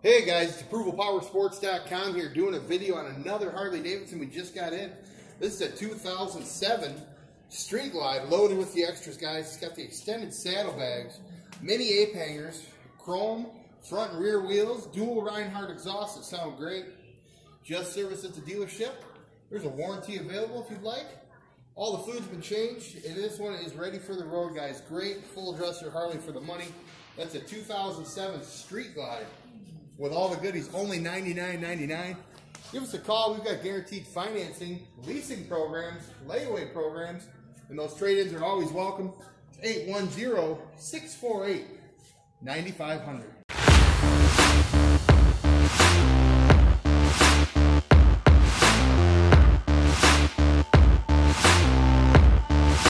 Hey guys, it's ApprovalPowerSports.com here doing a video on another Harley-Davidson we just got in. This is a 2007 Street Glide loaded with the extras, guys. It's got the extended saddlebags, mini ape hangers, chrome, front and rear wheels, dual Reinhardt exhausts that sound great. Just serviced at the dealership. There's a warranty available if you'd like. All the food's been changed, and this one is ready for the road, guys. Great full dresser Harley for the money. That's a 2007 Street Glide with all the goodies, only $99.99. Give us a call. We've got guaranteed financing, leasing programs, layaway programs, and those trade-ins are always welcome. It's 810-648-9500.